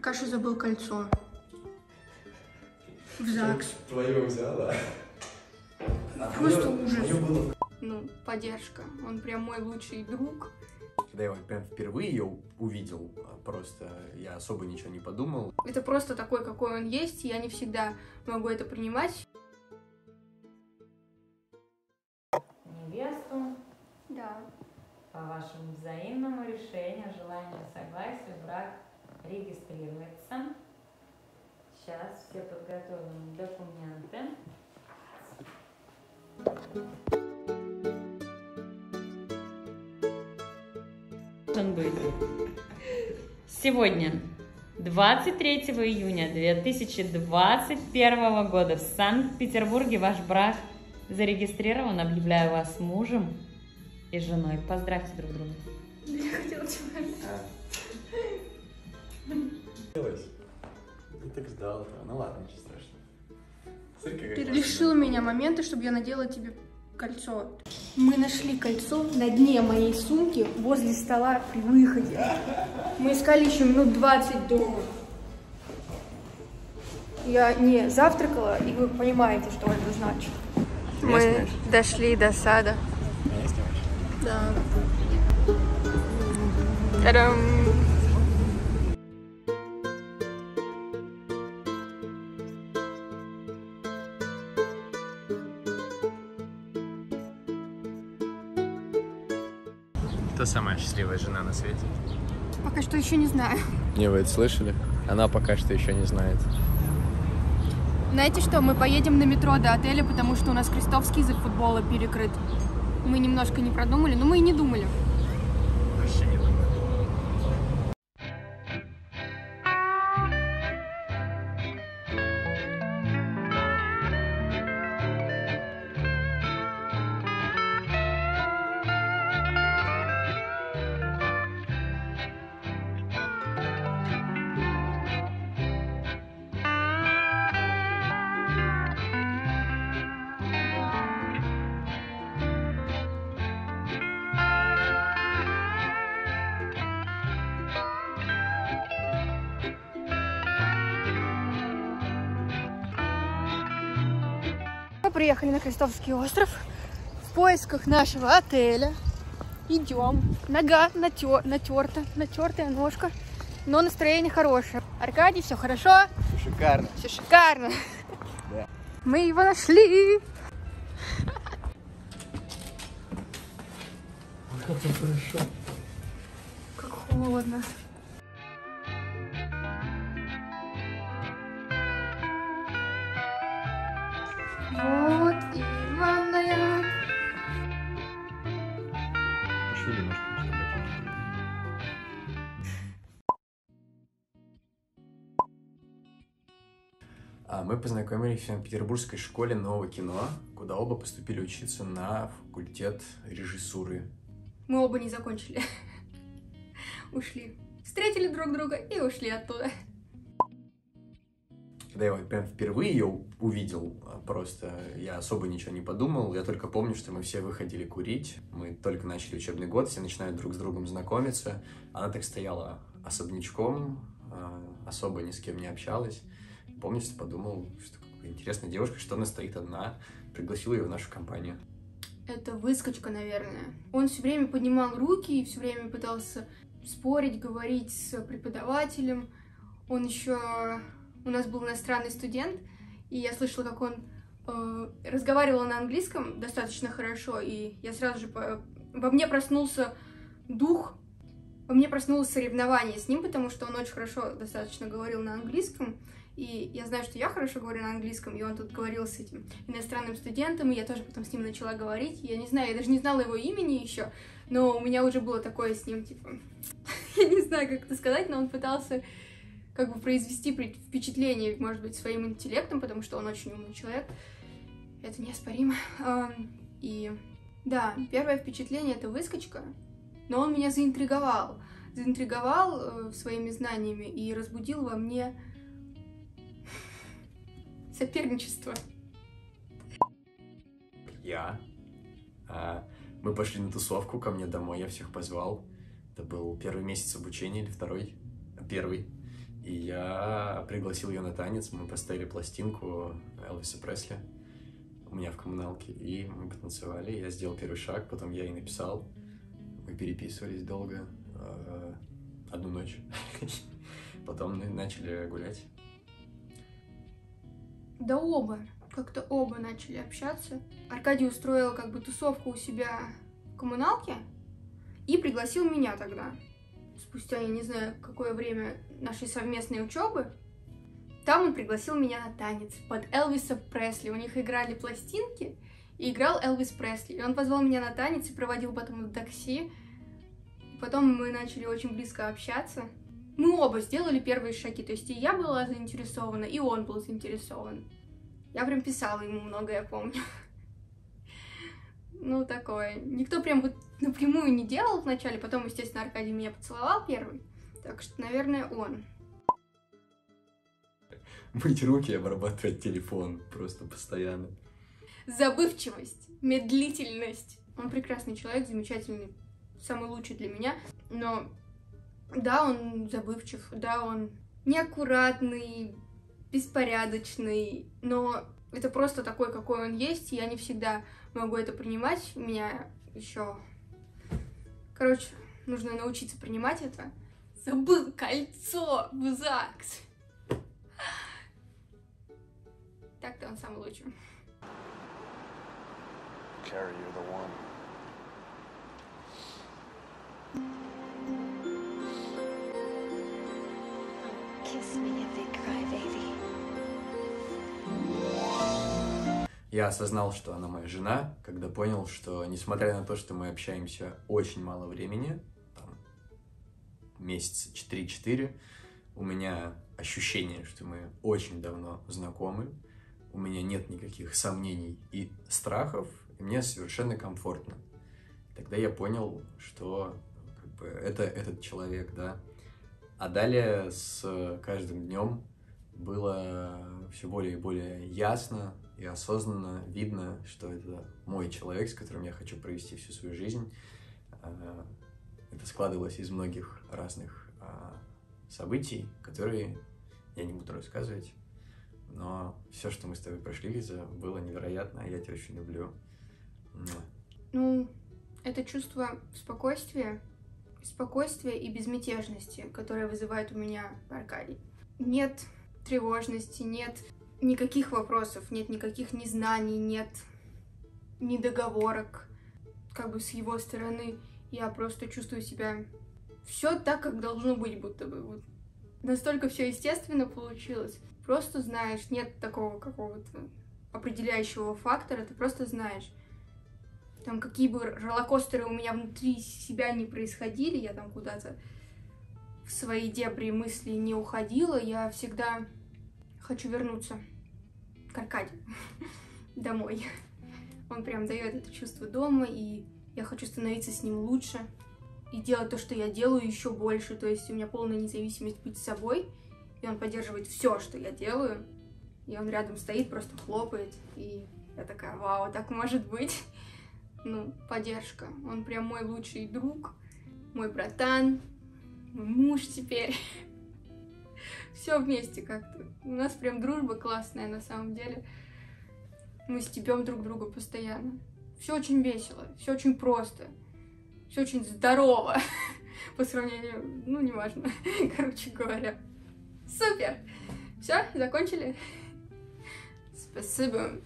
Каша забыл кольцо. В ЗАГС. Твое взяла. Просто ужас. Ну, поддержка. Он прям мой лучший друг. Когда я прям впервые ее увидел, просто я особо ничего не подумал. Это просто такой, какой он есть, я не всегда могу это принимать. Невесту. Да. По вашему взаимному решению, желанию, согласию, брак регистрируется. Сейчас все подготовлены документы. Должен быть сегодня, 23 июня 2021 года, в Санкт-Петербурге ваш брак зарегистрирован. Объявляю вас мужем и женой. Поздравьте друг друга. Я хотела чего-то. Я так ждала. Ну ладно, ничего страшного. Ты лишил меня момента, чтобы я надела тебе кольцо. Мы нашли кольцо на дне моей сумки возле стола при выходе. Мы искали еще минут 20 дома. Я не завтракала, и вы понимаете, что это значит. Мы дошли до сада. Да. Та-дам! Кто самая счастливая жена на свете? Пока что еще не знаю. Не, вы это слышали? Она пока что еще не знает. Знаете что, мы поедем на метро до отеля, потому что у нас Крестовский из-за футбола перекрыт. Мы немножко не продумали, но мы и не думали. Вообще не думали. Приехали на Крестовский остров в поисках нашего отеля. Идем. Нога натертая ножка, но настроение хорошее. Аркадий, все хорошо? Все шикарно. Все шикарно. Да. Мы его нашли. Как хорошо. Как холодно. Вот и ванная. Еще немножко. Мы познакомились в Санкт-Петербургской школе нового кино, куда оба поступили учиться на факультет режиссуры. Мы оба не закончили. Ушли. Встретили друг друга и ушли оттуда. Когда я прям впервые ее увидел, просто я особо ничего не подумал. Я только помню, что мы все выходили курить. Мы только начали учебный год, все начинают друг с другом знакомиться. Она так стояла особнячком, особо ни с кем не общалась. Помню, что подумал, что какая интересная девушка, что она стоит одна. Пригласил ее в нашу компанию. Это выскочка, наверное. Он все время поднимал руки и все время пытался спорить, говорить с преподавателем. Он еще... У нас был иностранный студент, и я слышала, как он разговаривал на английском достаточно хорошо, и я сразу же... Во мне проснулся дух, во мне проснулось соревнование с ним, потому что он очень хорошо достаточно говорил на английском, и я знаю, что я хорошо говорю на английском, и он тут говорил с этим иностранным студентом, и я тоже потом с ним начала говорить. Я не знаю, я даже не знала его имени еще, но у меня уже было такое с ним, типа... Я не знаю, как это сказать, но он пытался... как бы произвести впечатление, может быть, своим интеллектом, потому что он очень умный человек. Это неоспоримо. И да, первое впечатление — это выскочка, но он меня заинтриговал. Заинтриговал своими знаниями и разбудил во мне соперничество. Мы пошли на тусовку ко мне домой, я всех позвал. Это был первый месяц обучения или второй? Первый. И я пригласил ее на танец, мы поставили пластинку Элвиса Пресли у меня в коммуналке, и мы потанцевали, я сделал первый шаг, потом я ей написал, мы переписывались долго, одну ночь, потом начали гулять. Да оба, как-то оба начали общаться. Аркадий устроил как бы тусовку у себя в коммуналке и пригласил меня тогда. Спустя, я не знаю, какое время нашей совместной учебы, там он пригласил меня на танец под Элвиса Пресли. У них играли пластинки, и играл Элвис Пресли. И он позвал меня на танец и проводил потом в такси. Потом мы начали очень близко общаться. Мы оба сделали первые шаги, то есть и я была заинтересована, и он был заинтересован. Я прям писала ему много, я помню. Ну, такое. Никто прям вот напрямую не делал вначале, потом, естественно, Аркадий меня поцеловал первый. Так что, наверное, он. Мыть руки, обрабатывать телефон просто постоянно. Забывчивость, медлительность. Он прекрасный человек, замечательный, самый лучший для меня. Но да, он забывчив, да, он неаккуратный, беспорядочный, но это просто такой, какой он есть, и я не всегда могу это принимать, меня еще, короче, нужно научиться принимать это. Забыл кольцо в ЗАГС. Так-то он самый лучший. Carrie, you're the one. Kiss me if they cry, baby. Я осознал, что она моя жена, когда понял, что, несмотря на то, что мы общаемся очень мало времени, там, месяца 3-4, у меня ощущение, что мы очень давно знакомы, у меня нет никаких сомнений и страхов, и мне совершенно комфортно. Тогда я понял, что как бы, это этот человек, да. А далее с каждым днем было все более и более ясно и осознанно видно, что это мой человек, с которым я хочу провести всю свою жизнь. Это складывалось из многих разных событий, которые я не буду рассказывать, но все, что мы с тобой прошли, Лиза, было невероятно, я тебя очень люблю. Ну, это чувство спокойствия и безмятежности, которое вызывает у меня Аркадий. Нет тревожности, нет никаких вопросов, нет никаких незнаний, нет недоговорок. Как бы с его стороны я просто чувствую себя все так, как должно быть, будто бы. Вот. Настолько все естественно получилось. Просто знаешь, нет такого какого-то определяющего фактора, ты просто знаешь. Там какие бы роллокостеры у меня внутри себя не происходили, я там куда-то в свои дебри мысли не уходила, я всегда хочу вернуться к Аркадию домой. Он прям дает это чувство дома, и я хочу становиться с ним лучше и делать то, что я делаю, еще больше. То есть у меня полная независимость быть собой, и он поддерживает все, что я делаю. И он рядом стоит, просто хлопает, и я такая, вау, так может быть. Ну, поддержка. Он прям мой лучший друг, мой братан, мой муж теперь. Все вместе как-то. У нас прям дружба классная на самом деле. Мы стебем друг друга постоянно. Все очень весело, все очень просто, все очень здорово. По сравнению, ну, неважно, короче говоря. Супер! Все, закончили? Спасибо.